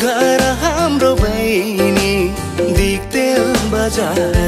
घर हाम्रो बहिनी दिक्तेल बजार।